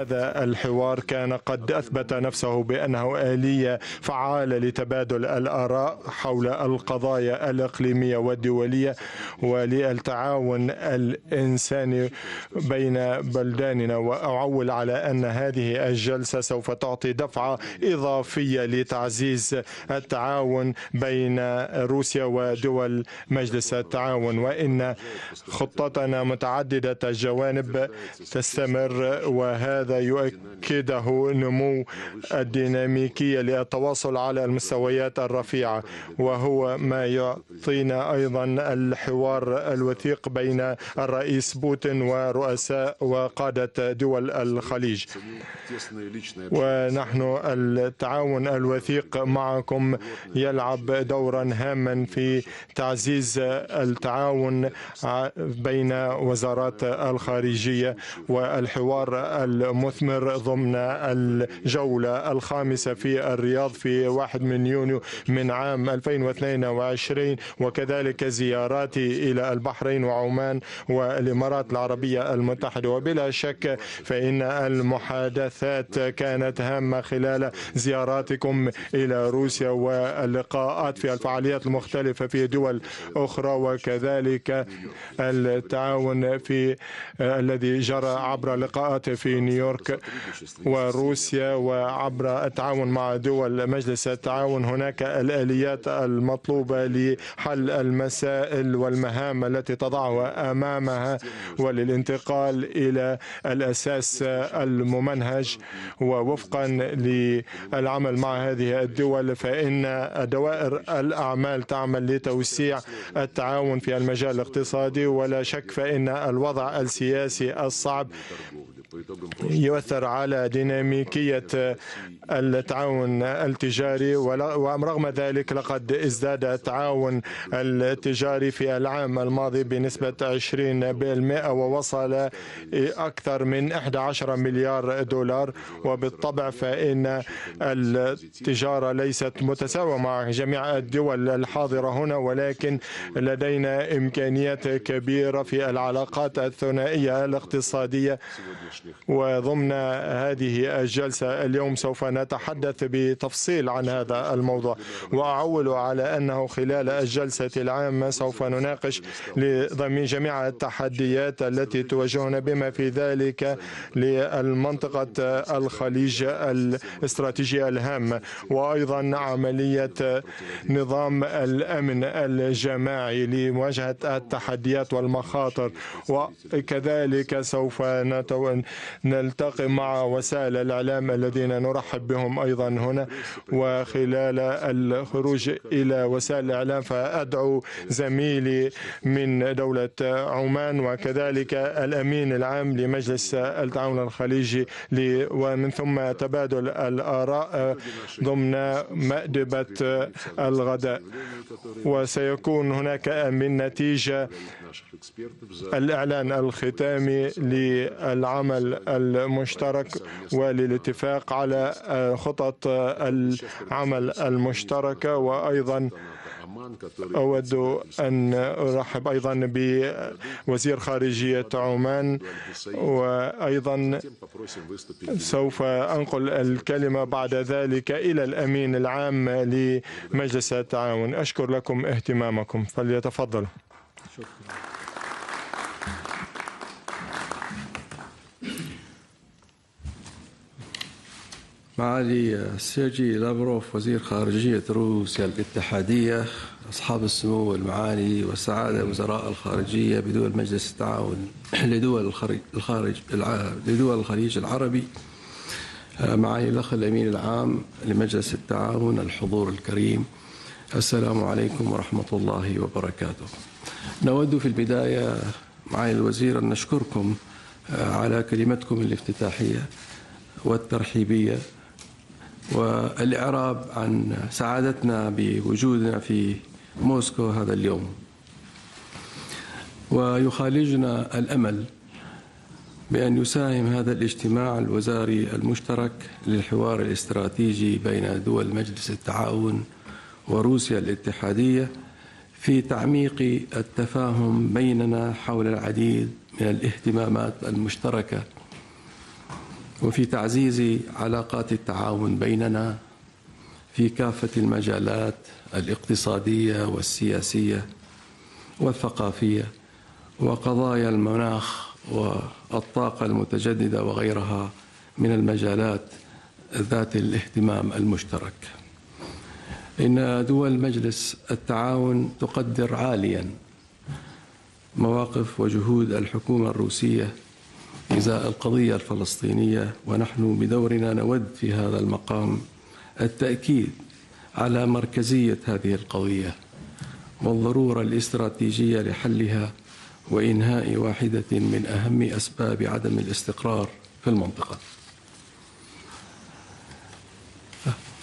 هذا الحوار كان قد أثبت نفسه بأنه آلية فعالة لتبادل الآراء حول القضايا الإقليمية والدولية وللتعاون الإنساني بين بلداننا، وأعول على أن هذه الجلسة سوف تعطي دفعة إضافية لتعزيز التعاون بين روسيا ودول مجلس التعاون، وإن خطتنا متعددة الجوانب تستمر، وهذا يؤكده نمو الديناميكية للتواصل على المستويات الرفيعة، وهو ما يعطينا أيضا الحوار الوثيق بين الرئيس بوتين ورؤساء وقادة دول الخليج. ونحن التعاون الوثيق معكم يلعب دورا هاما في تعزيز التعاون بين وزارات الخارجية والحوار المثمر ضمن الجولة الخامسة في الرياض في 1 يونيو من عام 2022، وكذلك زياراتي إلى البحرين وعمان والإمارات العربية المتحدة. وبلا شك فإن المحادثات كانت هامة خلال زياراتكم إلى روسيا واللقاءات في الفعاليات المختلفة في دول أخرى، وكذلك التعاون في الذي جرى عبر لقاءات في نيويورك وروسيا وعبر التعاون مع دول مجلس التعاون. هناك الآليات المطلوبة لحل المسائل والمهام التي تضعها أمامها وللانتقال إلى الأساس الممنهج، ووفقا للعمل مع هذه الدول فإن دوائر الأعمال تعمل لتوسيع التعاون في المجال الاقتصادي. ولا شك فإن الوضع السياسي الصعب يؤثر على ديناميكية التعاون التجاري، ورغم ذلك لقد ازداد التعاون التجاري في العام الماضي بنسبة 20% ووصل أكثر من 11 مليار دولار. وبالطبع فإن التجارة ليست متساوية مع جميع الدول الحاضرة هنا، ولكن لدينا إمكانيات كبيرة في العلاقات الثنائية الاقتصادية. وضمن هذه الجلسة اليوم سوف نتحدث بتفصيل عن هذا الموضوع، وأعول على أنه خلال الجلسة العامة سوف نناقش لضمن جميع التحديات التي تواجهنا بما في ذلك للمنطقة الخليج الاستراتيجية الهامة، وأيضا عملية نظام الأمن الجماعي لمواجهة التحديات والمخاطر. وكذلك سوف نلتقي مع وسائل الإعلام الذين نرحب بهم أيضا هنا. وخلال الخروج إلى وسائل الإعلام فأدعو زميلي من دولة عمان وكذلك الأمين العام لمجلس التعاون الخليجي ومن ثم تبادل الآراء ضمن مأدبة الغداء، وسيكون هناك من نتيجة الإعلان الختامي للعمل المشترك وللاتفاق على خطط العمل المشتركة. وأيضا أود أن أرحب أيضا بوزير خارجية عمان، وأيضا سوف أنقل الكلمة بعد ذلك إلى الأمين العام لمجلس التعاون. أشكر لكم اهتمامكم، فليتفضلوا. معالي سيرجي لافروف وزير خارجية روسيا الاتحادية، أصحاب السمو والمعالي والسعادة وزراء الخارجية بدول مجلس التعاون لدول الخليج العربي، معالي الأخ الأمين العام لمجلس التعاون، الحضور الكريم، السلام عليكم ورحمة الله وبركاته. نود في البداية معالي الوزير أن نشكركم على كلمتكم الافتتاحية والترحيبية والإعراب عن سعادتنا بوجودنا في موسكو هذا اليوم. ويخالجنا الأمل بأن يساهم هذا الاجتماع الوزاري المشترك للحوار الاستراتيجي بين دول مجلس التعاون وروسيا الاتحادية في تعميق التفاهم بيننا حول العديد من الاهتمامات المشتركة وفي تعزيز علاقات التعاون بيننا في كافة المجالات الاقتصادية والسياسية والثقافية وقضايا المناخ والطاقة المتجددة وغيرها من المجالات ذات الاهتمام المشترك. إن دول مجلس التعاون تقدر عاليا مواقف وجهود الحكومة الروسية إزاء القضية الفلسطينية، ونحن بدورنا نود في هذا المقام التأكيد على مركزية هذه القضية والضرورة الاستراتيجية لحلها وإنهاء واحدة من أهم أسباب عدم الاستقرار في المنطقة.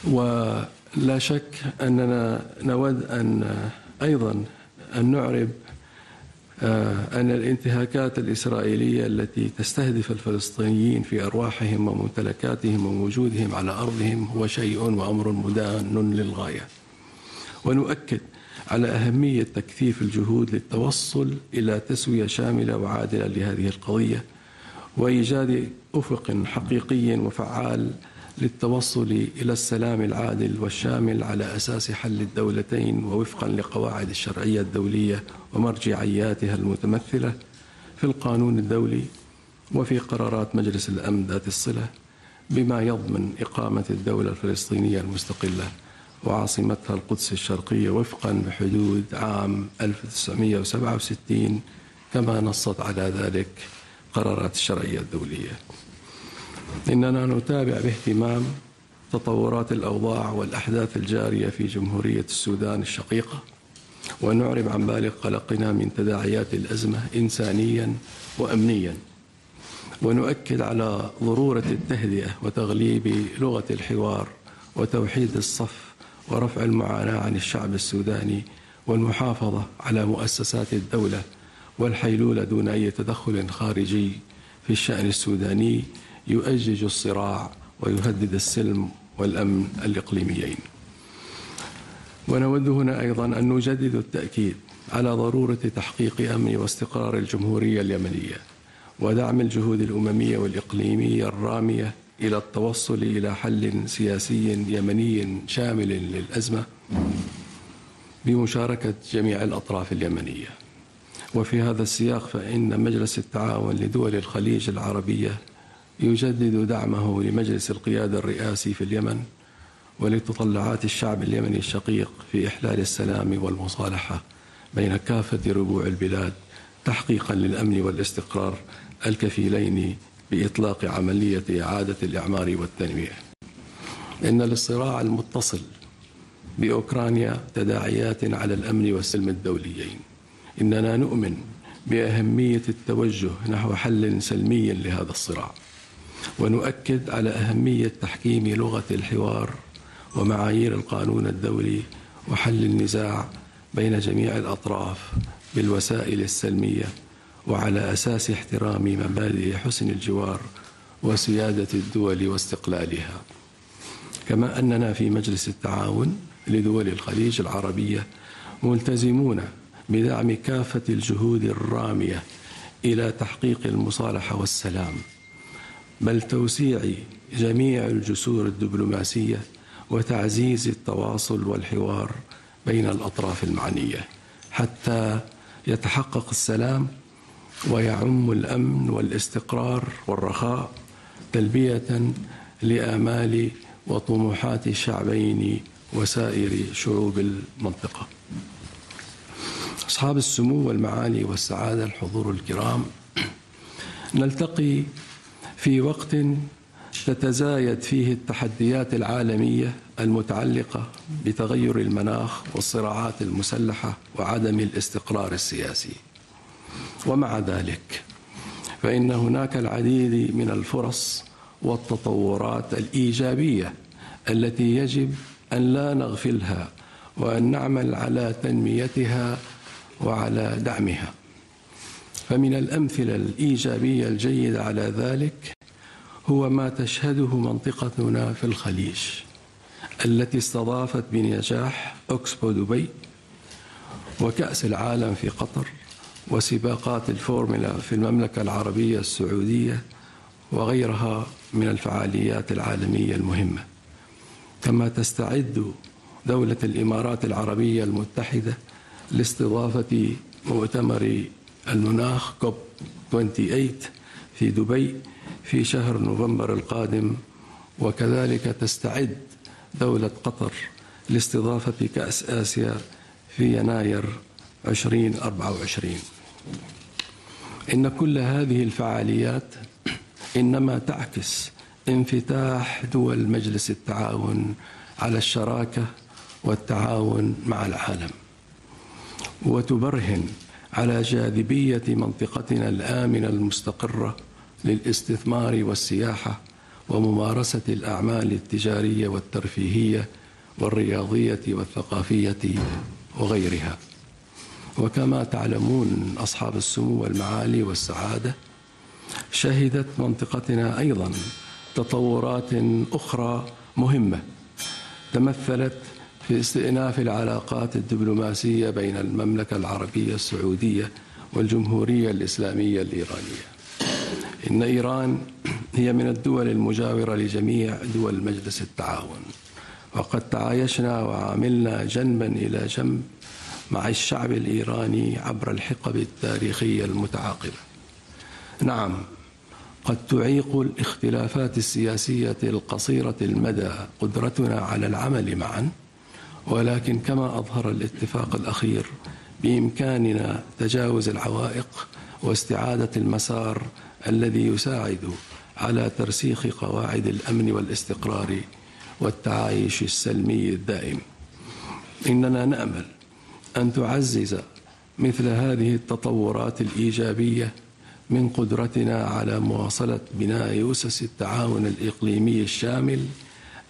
ولا شك أننا نود أن أيضا أن نعرب أن الانتهاكات الإسرائيلية التي تستهدف الفلسطينيين في أرواحهم وممتلكاتهم ووجودهم على أرضهم هو شيء وأمر مدان للغاية، ونؤكد على أهمية تكثيف الجهود للتوصل إلى تسوية شاملة وعادلة لهذه القضية وإيجاد أفق حقيقي وفعال للتوصل إلى السلام العادل والشامل على أساس حل الدولتين ووفقا لقواعد الشرعية الدولية ومرجعياتها المتمثلة في القانون الدولي وفي قرارات مجلس الأمن ذات الصلة، بما يضمن إقامة الدولة الفلسطينية المستقلة وعاصمتها القدس الشرقية وفقا بحدود عام 1967 كما نصت على ذلك قرارات الشرعية الدولية. إننا نتابع باهتمام تطورات الأوضاع والأحداث الجارية في جمهورية السودان الشقيقة، ونعرب عن بالغ قلقنا من تداعيات الأزمة إنسانيا وأمنيا، ونؤكد على ضرورة التهدئة وتغليب لغة الحوار وتوحيد الصف ورفع المعاناة عن الشعب السوداني والمحافظة على مؤسسات الدولة والحيلولة دون أي تدخل خارجي في الشأن السوداني يؤجج الصراع ويهدد السلم والأمن الإقليميين. ونود هنا أيضا أن نجدد التأكيد على ضرورة تحقيق أمن واستقرار الجمهورية اليمنية ودعم الجهود الأممية والإقليمية الرامية إلى التوصل إلى حل سياسي يمني شامل للأزمة بمشاركة جميع الأطراف اليمنية. وفي هذا السياق فإن مجلس التعاون لدول الخليج العربية يجدد دعمه لمجلس القيادة الرئاسي في اليمن ولتطلعات الشعب اليمني الشقيق في إحلال السلام والمصالحة بين كافة ربوع البلاد تحقيقا للأمن والاستقرار الكفيلين بإطلاق عملية إعادة الإعمار والتنمية. إن للصراع المتصل بأوكرانيا تداعيات على الأمن والسلم الدوليين. إننا نؤمن بأهمية التوجه نحو حل سلمي لهذا الصراع، ونؤكد على أهمية تحكيم لغة الحوار ومعايير القانون الدولي وحل النزاع بين جميع الأطراف بالوسائل السلمية وعلى أساس احترام مبادئ حسن الجوار وسيادة الدول واستقلالها. كما أننا في مجلس التعاون لدول الخليج العربية ملتزمون بدعم كافة الجهود الرامية إلى تحقيق المصالحة والسلام، بل توسيع جميع الجسور الدبلوماسية وتعزيز التواصل والحوار بين الأطراف المعنية حتى يتحقق السلام ويعم الأمن والاستقرار والرخاء، تلبية لآمال وطموحات الشعبين وسائر شعوب المنطقة. أصحاب السمو والمعالي والسعادة الحضور الكرام، نلتقي في وقت تتزايد فيه التحديات العالمية المتعلقة بتغير المناخ والصراعات المسلحة وعدم الاستقرار السياسي، ومع ذلك فإن هناك العديد من الفرص والتطورات الإيجابية التي يجب أن لا نغفلها وأن نعمل على تنميتها وعلى دعمها. فمن الأمثلة الإيجابية الجيدة على ذلك هو ما تشهده منطقتنا في الخليج التي استضافت بنجاح أكسبو دبي وكأس العالم في قطر وسباقات الفورمولا في المملكة العربية السعودية وغيرها من الفعاليات العالمية المهمة. كما تستعد دولة الإمارات العربية المتحدة لاستضافة مؤتمر المناخ كوب 28 في دبي في شهر نوفمبر القادم، وكذلك تستعد دولة قطر لاستضافة كأس آسيا في يناير 2024. إن كل هذه الفعاليات إنما تعكس انفتاح دول مجلس التعاون على الشراكة والتعاون مع العالم، وتبرهن على جاذبية منطقتنا الآمنة المستقرة للاستثمار والسياحة وممارسة الأعمال التجارية والترفيهية والرياضية والثقافية وغيرها. وكما تعلمون أصحاب السمو والمعالي والسعادة، شهدت منطقتنا أيضا تطورات أخرى مهمة تمثلت في استئناف العلاقات الدبلوماسية بين المملكة العربية السعودية والجمهورية الإسلامية الإيرانية. إن إيران هي من الدول المجاورة لجميع دول مجلس التعاون، وقد تعايشنا وعاملنا جنبا إلى جنب مع الشعب الإيراني عبر الحقب التاريخية المتعاقبة. نعم، قد تعيق الاختلافات السياسية القصيرة المدى قدرتنا على العمل معا، ولكن كما أظهر الاتفاق الأخير بإمكاننا تجاوز العوائق واستعادة المسار الذي يساعد على ترسيخ قواعد الأمن والاستقرار والتعايش السلمي الدائم. إننا نأمل أن تعزز مثل هذه التطورات الإيجابية من قدرتنا على مواصلة بناء أسس التعاون الإقليمي الشامل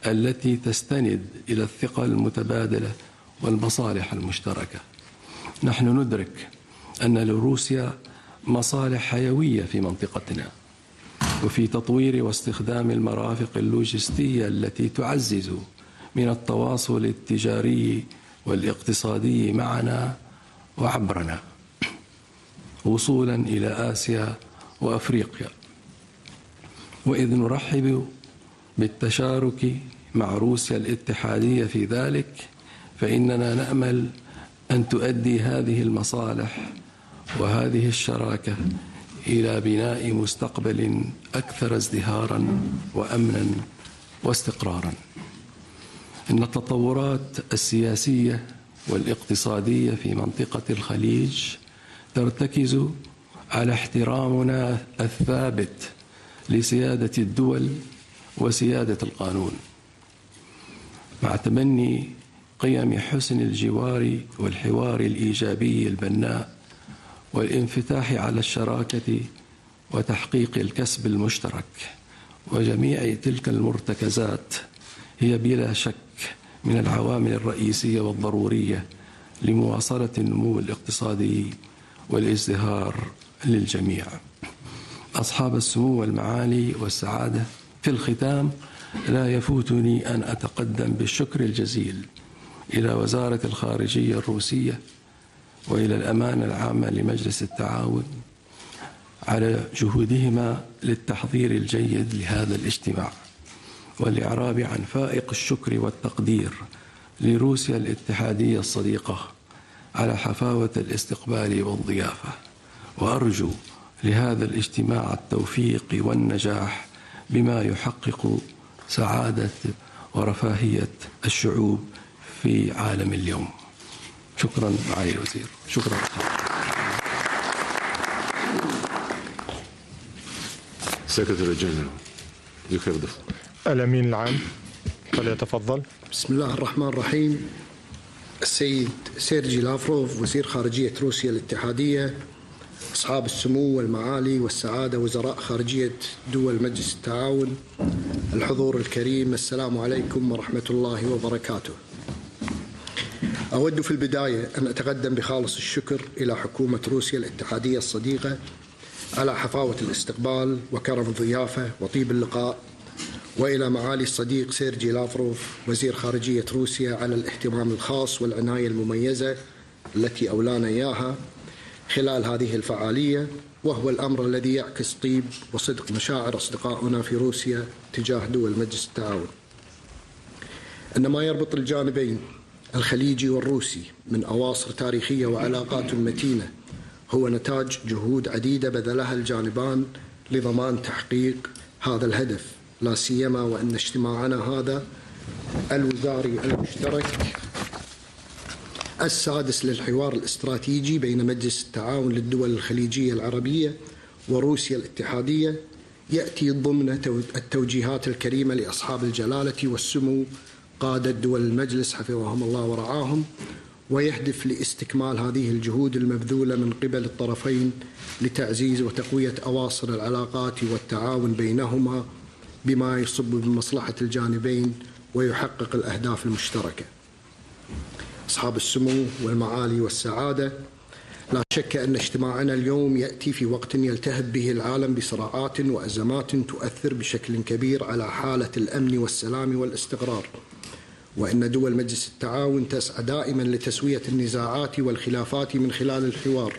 التي تستند إلى الثقة المتبادلة والمصالح المشتركة. نحن ندرك أن لروسيا مصالح حيوية في منطقتنا، وفي تطوير واستخدام المرافق اللوجستية التي تعزز من التواصل التجاري والاقتصادي معنا وعبرنا وصولا إلى آسيا وأفريقيا. وإذ نرحب بالتشارك مع روسيا الاتحادية في ذلك، فإننا نأمل أن تؤدي هذه المصالح وهذه الشراكة إلى بناء مستقبل أكثر ازدهارا وأمنا واستقرارا. إن التطورات السياسية والاقتصادية في منطقة الخليج ترتكز على احترامنا الثابت لسيادة الدول وسيادة القانون، مع تبني قيم حسن الجوار والحوار الإيجابي البناء والانفتاح على الشراكة وتحقيق الكسب المشترك. وجميع تلك المرتكزات هي بلا شك من العوامل الرئيسية والضرورية لمواصلة النمو الاقتصادي والازدهار للجميع. أصحاب السمو والمعالي والسعادة، في الختام لا يفوتني أن أتقدم بالشكر الجزيل إلى وزارة الخارجية الروسية وإلى الأمانة العامة لمجلس التعاون على جهودهما للتحضير الجيد لهذا الاجتماع، والإعراب عن فائق الشكر والتقدير لروسيا الاتحادية الصديقة على حفاوة الاستقبال والضيافة. وأرجو لهذا الاجتماع التوفيق والنجاح بما يحقق سعادة ورفاهية الشعوب في عالم اليوم. شكرا معالي الوزير. شكرا. Secretary General, you have the floor. الأمين العام فليتفضل. بسم الله الرحمن الرحيم. السيد سيرجي لافروف، وزير خارجية روسيا الاتحادية، أصحاب السمو والمعالي والسعادة وزراء خارجية دول مجلس التعاون، الحضور الكريم، السلام عليكم ورحمة الله وبركاته. أود في البداية أن أتقدم بخالص الشكر إلى حكومة روسيا الاتحادية الصديقة على حفاوة الاستقبال وكرم الضيافة وطيب اللقاء، وإلى معالي الصديق سيرجي لافروف وزير خارجية روسيا على الاهتمام الخاص والعناية المميزة التي أولانا إياها خلال هذه الفعالية، وهو الأمر الذي يعكس طيب وصدق مشاعر أصدقائنا في روسيا تجاه دول مجلس التعاون. أن ما يربط الجانبين الخليجي والروسي من أواصر تاريخية وعلاقات متينة هو نتاج جهود عديدة بذلها الجانبان لضمان تحقيق هذا الهدف، لا سيما وأن اجتماعنا هذا الوزاري المشترك السادس للحوار الاستراتيجي بين مجلس التعاون للدول الخليجية العربية وروسيا الاتحادية يأتي ضمن التوجيهات الكريمة لأصحاب الجلالة والسمو قادة دول المجلس حفظهم الله ورعاهم، ويهدف لاستكمال هذه الجهود المبذولة من قبل الطرفين لتعزيز وتقوية أواصر العلاقات والتعاون بينهما بما يصب بمصلحة الجانبين ويحقق الأهداف المشتركة. أصحاب السمو والمعالي والسعادة، لا شك أن اجتماعنا اليوم يأتي في وقت يلتهب به العالم بصراعات وأزمات تؤثر بشكل كبير على حالة الأمن والسلام والاستقرار، وأن دول مجلس التعاون تسعى دائما لتسوية النزاعات والخلافات من خلال الحوار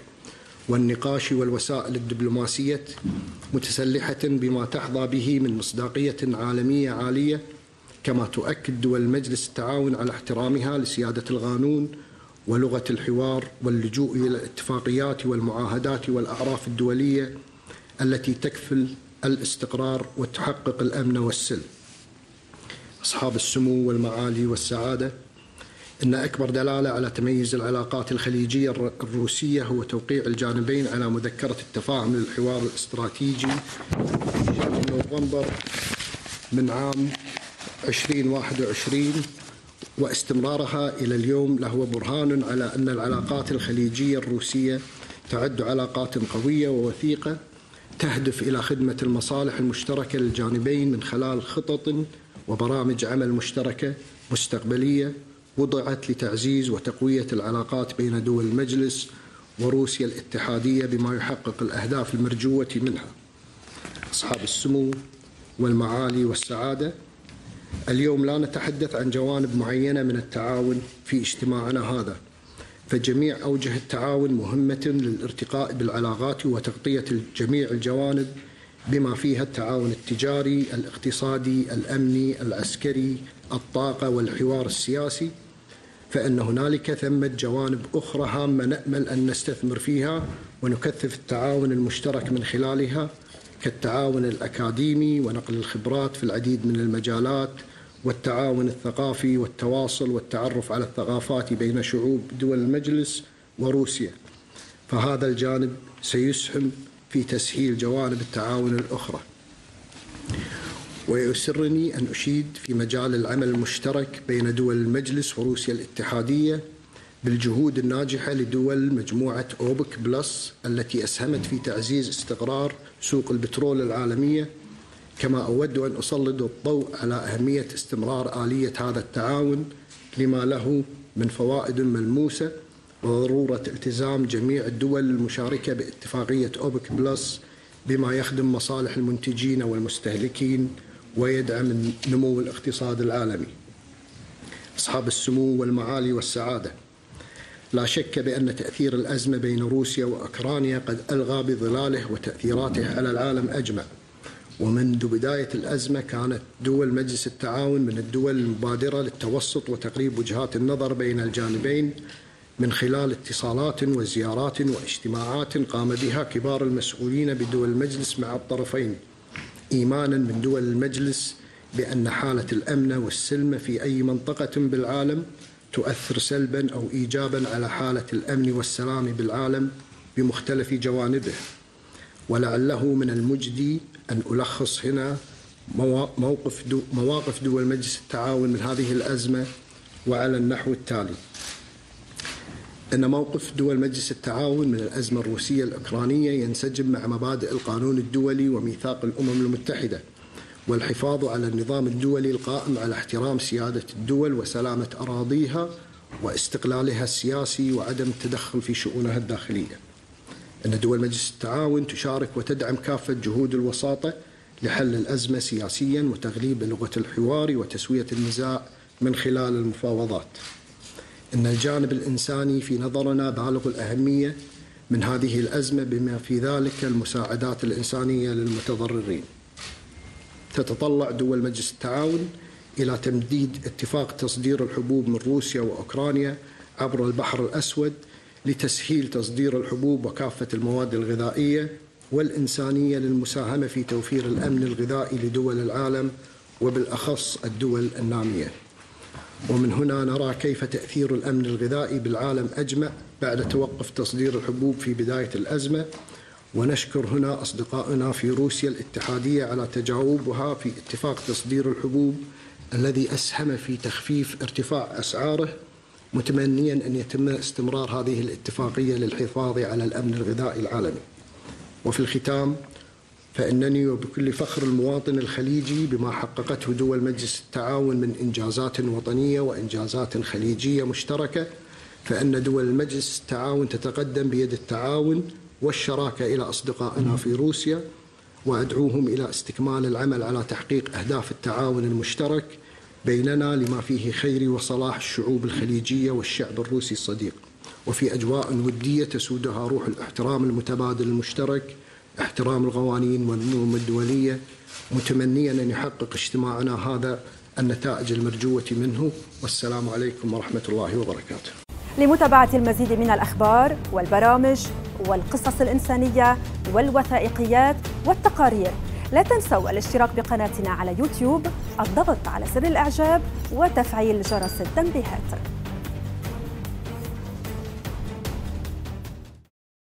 والنقاش والوسائل الدبلوماسية، متسلحة بما تحظى به من مصداقية عالمية عالية، كما تؤكد دول مجلس التعاون على احترامها لسيادة القانون ولغة الحوار واللجوء إلى الاتفاقيات والمعاهدات والأعراف الدولية التي تكفل الاستقرار وتحقق الأمن والسلم. أصحاب السمو والمعالي والسعادة، إن أكبر دلالة على تميز العلاقات الخليجية الروسية هو توقيع الجانبين على مذكرة التفاهم للحوار الاستراتيجي في نوفمبر من عام 2021، واستمرارها إلى اليوم لهو برهان على أن العلاقات الخليجية الروسية تعد علاقات قوية ووثيقة تهدف إلى خدمة المصالح المشتركة للجانبين من خلال خطط وبرامج عمل مشتركة مستقبلية وضعت لتعزيز وتقوية العلاقات بين دول المجلس وروسيا الاتحادية بما يحقق الأهداف المرجوة منها. أصحاب السمو والمعالي والسعادة، اليوم لا نتحدث عن جوانب معينة من التعاون في اجتماعنا هذا، فجميع أوجه التعاون مهمة للارتقاء بالعلاقات وتغطية جميع الجوانب بما فيها التعاون التجاري، الاقتصادي، الأمني، العسكري، الطاقة والحوار السياسي، فإن هنالك ثمة جوانب أخرى هامة نأمل أن نستثمر فيها ونكثف التعاون المشترك من خلالها، كالتعاون الأكاديمي ونقل الخبرات في العديد من المجالات، والتعاون الثقافي والتواصل والتعرف على الثقافات بين شعوب دول المجلس وروسيا، فهذا الجانب سيسهم في تسهيل جوانب التعاون الأخرى. ويسرني أن أشيد في مجال العمل المشترك بين دول المجلس وروسيا الاتحادية بالجهود الناجحة لدول مجموعة أوبك بلس التي أسهمت في تعزيز استقرار سوق البترول العالمية، كما أود أن أسلط الضوء على أهمية استمرار آلية هذا التعاون لما له من فوائد ملموسة، وضرورة التزام جميع الدول المشاركة باتفاقية أوبك بلس بما يخدم مصالح المنتجين والمستهلكين ويدعم نمو الاقتصاد العالمي. أصحاب السمو والمعالي والسعادة، لا شك بأن تأثير الأزمة بين روسيا وأوكرانيا قد ألغى بظلاله وتأثيراته على العالم أجمع، ومنذ بداية الأزمة كانت دول مجلس التعاون من الدول المبادرة للتوسط وتقريب وجهات النظر بين الجانبين من خلال اتصالات وزيارات واجتماعات قام بها كبار المسؤولين بدول المجلس مع الطرفين، إيمانا من دول المجلس بأن حالة الأمن والسلم في أي منطقة بالعالم تؤثر سلبا أو إيجابا على حالة الأمن والسلام بالعالم بمختلف جوانبه. ولعله من المجدي أن ألخص هنا مواقف دول مجلس التعاون من هذه الأزمة وعلى النحو التالي. أن موقف دول مجلس التعاون من الأزمة الروسية الأوكرانية ينسجم مع مبادئ القانون الدولي وميثاق الأمم المتحدة، والحفاظ على النظام الدولي القائم على احترام سيادة الدول وسلامة أراضيها واستقلالها السياسي وعدم التدخل في شؤونها الداخلية. أن دول مجلس التعاون تشارك وتدعم كافة جهود الوساطة لحل الأزمة سياسيا وتغليب لغة الحوار وتسوية النزاع من خلال المفاوضات. أن الجانب الإنساني في نظرنا بالغ الأهمية، من هذه الأزمة بما في ذلك المساعدات الإنسانية للمتضررين. تتطلع دول مجلس التعاون إلى تمديد اتفاق تصدير الحبوب من روسيا وأوكرانيا عبر البحر الأسود لتسهيل تصدير الحبوب وكافة المواد الغذائية والإنسانية للمساهمة في توفير الأمن الغذائي لدول العالم وبالأخص الدول النامية. ومن هنا نرى كيف تأثير الأمن الغذائي بالعالم أجمع بعد توقف تصدير الحبوب في بداية الأزمة، ونشكر هنا أصدقائنا في روسيا الاتحادية على تجاوبها في اتفاق تصدير الحبوب الذي أسهم في تخفيف ارتفاع أسعاره، متمنيا أن يتم استمرار هذه الاتفاقية للحفاظ على الأمن الغذائي العالمي. وفي الختام فإنني وبكل فخر المواطن الخليجي بما حققته دول مجلس التعاون من إنجازات وطنية وإنجازات خليجية مشتركة، فإن دول مجلس التعاون تتقدم بيد التعاون والشراكة إلى أصدقائنا في روسيا، وأدعوهم إلى استكمال العمل على تحقيق أهداف التعاون المشترك بيننا لما فيه خير وصلاح الشعوب الخليجية والشعب الروسي الصديق، وفي أجواء ودية تسودها روح الاحترام المتبادل المشترك، احترام القوانين والنظم الدولية، متمنيا أن يحقق اجتماعنا هذا النتائج المرجوة منه. والسلام عليكم ورحمة الله وبركاته. لمتابعة المزيد من الأخبار والبرامج والقصص الإنسانية والوثائقيات والتقارير، لا تنسوا الاشتراك بقناتنا على يوتيوب، الضغط على زر الإعجاب وتفعيل جرس التنبيهات.